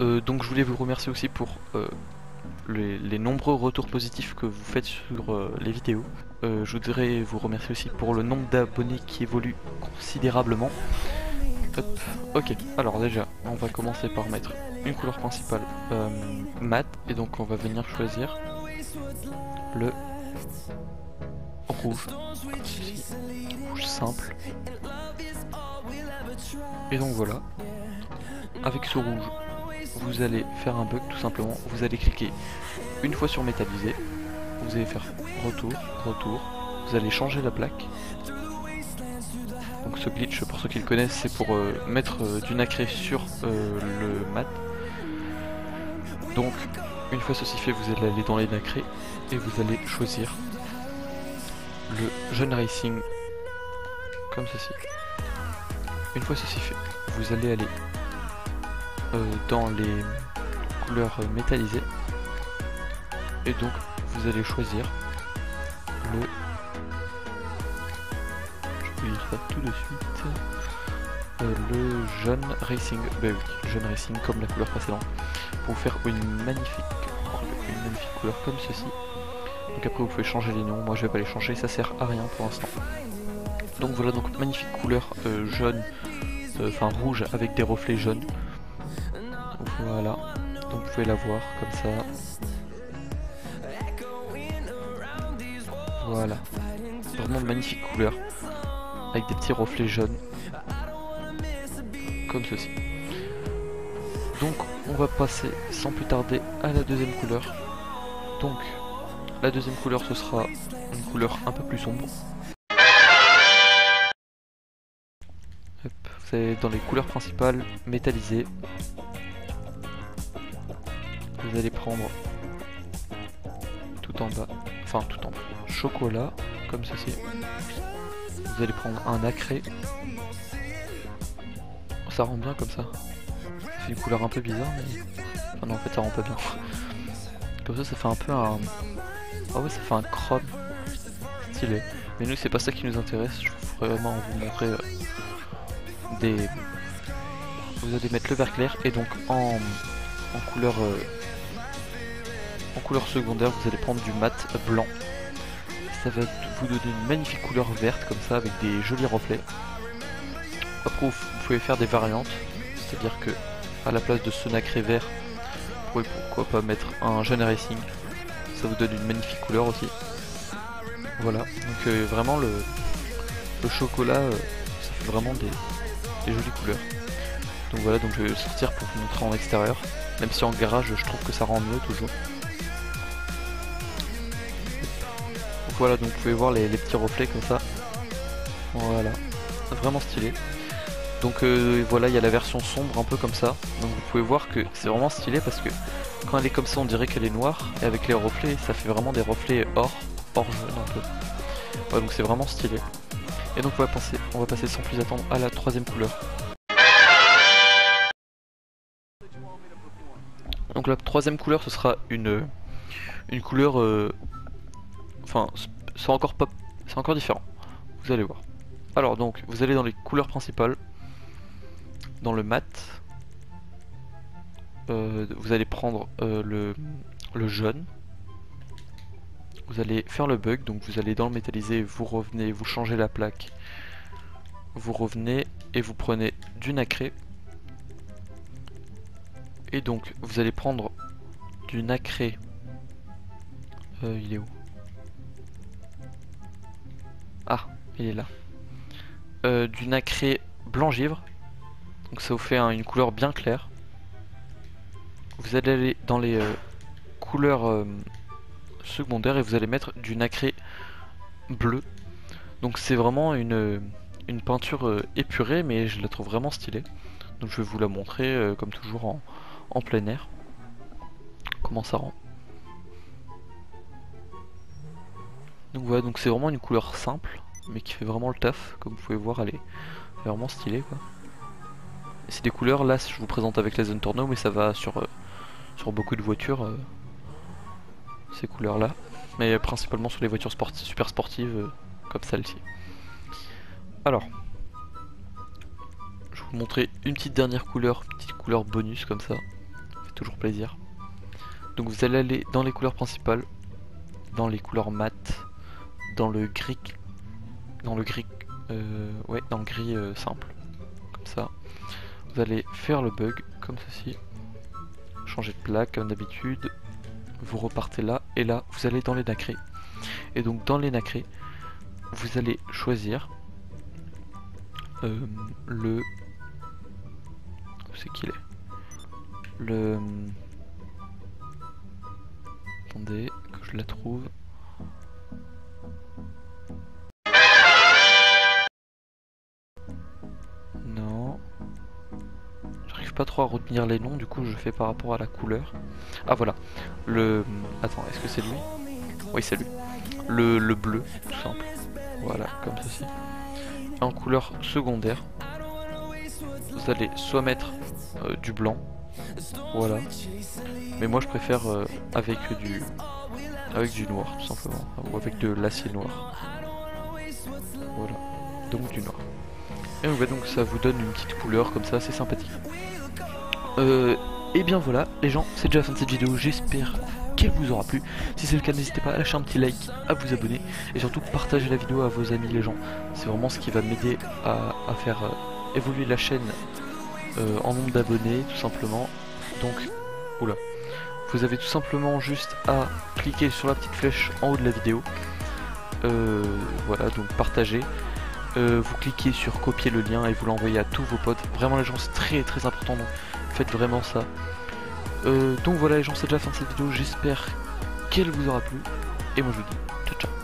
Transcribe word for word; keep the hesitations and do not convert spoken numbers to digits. Euh, donc je voulais vous remercier aussi pour euh, les, les nombreux retours positifs que vous faites sur euh, les vidéos. Euh, je voudrais vous remercier aussi pour le nombre d'abonnés qui évolue considérablement. Hop. Ok, alors déjà, on va commencer par mettre une couleur principale euh, mat, et donc on va venir choisir le rouge, comme ceci, rouge simple. Et donc voilà, avec ce rouge, vous allez faire un bug tout simplement. Vous allez cliquer une fois sur métallisé, vous allez faire retour, retour, vous allez changer la plaque. Donc ce glitch, pour ceux qui le connaissent, c'est pour euh, mettre euh, du nacré sur euh, le mat. Donc une fois ceci fait, vous allez aller dans les nacrés et vous allez choisir le jeune racing comme ceci. Une fois ceci fait, vous allez aller euh, dans les couleurs euh, métallisées et donc vous allez choisir le... ça tout de suite euh, le jaune racing, bah oui, jaune racing comme la couleur précédente, pour faire une magnifique une magnifique couleur comme ceci. Donc après vous pouvez changer les noms, moi je vais pas les changer, ça sert à rien pour l'instant. Donc voilà, donc magnifique couleur euh, jaune, enfin euh, rouge avec des reflets jaunes. Voilà, donc vous pouvez la voir comme ça. Voilà, vraiment magnifique couleur avec des petits reflets jaunes comme ceci. Donc on va passer sans plus tarder à la deuxième couleur. Donc la deuxième couleur, ce sera une couleur un peu plus sombre. Hop, vous allez dans les couleurs principales métallisées, vous allez prendre tout en bas, enfin tout en bas, chocolat comme ceci. Vous allez prendre un nacré. Ça rend bien comme ça. C'est une couleur un peu bizarre, mais... Enfin non, en fait ça rend pas bien. Comme ça, ça fait un peu un... Ah ouais, ça fait un chrome. Stylé. Mais nous, c'est pas ça qui nous intéresse. Je voudrais vraiment vous montrer euh, des... Vous allez mettre le vert clair et donc en, en couleur... Euh... En couleur secondaire, vous allez prendre du mat blanc. Ça va vous donner une magnifique couleur verte comme ça avec des jolis reflets. Après vous pouvez faire des variantes, c'est à dire que à la place de ce nacré vert, vous pouvez pourquoi pas mettre un jaune racing, ça vous donne une magnifique couleur aussi. Voilà, donc euh, vraiment le, le chocolat euh, ça fait vraiment des, des jolies couleurs. Donc voilà, donc je vais sortir pour vous montrer en extérieur, même si en garage je trouve que ça rend mieux toujours. Voilà, donc vous pouvez voir les, les petits reflets comme ça. Voilà, vraiment stylé. Donc euh, voilà, il y a la version sombre un peu comme ça. Donc vous pouvez voir que c'est vraiment stylé parce que quand elle est comme ça, on dirait qu'elle est noire. Et avec les reflets, ça fait vraiment des reflets or, or jaune un peu. Voilà, donc c'est vraiment stylé. Et donc on va passer, on va passer sans plus attendre à la troisième couleur. Donc la troisième couleur, ce sera une, une couleur... Euh, Enfin, c'est encore pas, c'est encore différent. Vous allez voir. Alors donc, vous allez dans les couleurs principales, dans le mat, euh, vous allez prendre euh, le, le jaune. Vous allez faire le bug, donc vous allez dans le métallisé, vous revenez, vous changez la plaque, vous revenez et vous prenez du nacré. Et donc, vous allez prendre du nacré. Euh, il est où ? Ah, il est là. Euh, du nacré blanc givre. Donc ça vous fait hein, une couleur bien claire. Vous allez aller dans les euh, couleurs euh, secondaires et vous allez mettre du nacré bleu. Donc c'est vraiment une, une peinture euh, épurée, mais je la trouve vraiment stylée. Donc je vais vous la montrer euh, comme toujours en, en plein air. Comment ça rend. Donc voilà, donc c'est vraiment une couleur simple, mais qui fait vraiment le taf, comme vous pouvez voir, elle est vraiment stylée quoi. C'est des couleurs, là je vous présente avec la Zentorno, mais ça va sur, euh, sur beaucoup de voitures, euh, ces couleurs là. Mais euh, principalement sur les voitures sporti super sportives, euh, comme celle-ci. Alors, je vais vous montrer une petite dernière couleur, petite couleur bonus comme ça. toujours plaisir. Donc vous allez aller dans les couleurs principales, dans les couleurs mat, dans le gris, dans le gris, euh, ouais, dans le gris euh, simple, comme ça. Vous allez faire le bug comme ceci, changer de plaque comme d'habitude. Vous repartez là et là, vous allez dans les nacrés. Et donc dans les nacrés, vous allez choisir euh, le. Où c'est qu'il est? Le. Attendez que je la trouve. Non. J'arrive pas trop à retenir les noms, du coup je fais par rapport à la couleur. Ah voilà. Le. Attends, est-ce que c'est lui? Oui, c'est lui. Le, le bleu, tout simple. Voilà, comme ceci. En couleur secondaire, vous allez soit mettre euh, du blanc. Voilà. Mais moi je préfère euh, avec du avec du noir tout simplement. Ou avec de l'acier noir. Voilà. Donc du noir. Et ouais, donc ça vous donne une petite couleur comme ça, c'est sympathique. Euh, et bien voilà les gens, c'est déjà la fin de cette vidéo, j'espère qu'elle vous aura plu. Si c'est le cas, n'hésitez pas à lâcher un petit like, à vous abonner et surtout partagez la vidéo à vos amis les gens. C'est vraiment ce qui va m'aider à, à faire euh, évoluer la chaîne. Euh, en nombre d'abonnés tout simplement. Donc oula, vous avez tout simplement juste à cliquer sur la petite flèche en haut de la vidéo, euh, voilà, donc partagez, euh, vous cliquez sur copier le lien et vous l'envoyez à tous vos potes. Vraiment les gens, c'est très très important, donc faites vraiment ça. euh, donc voilà les gens, c'est déjà la fin de cette vidéo, j'espère qu'elle vous aura plu et moi je vous dis ciao ciao.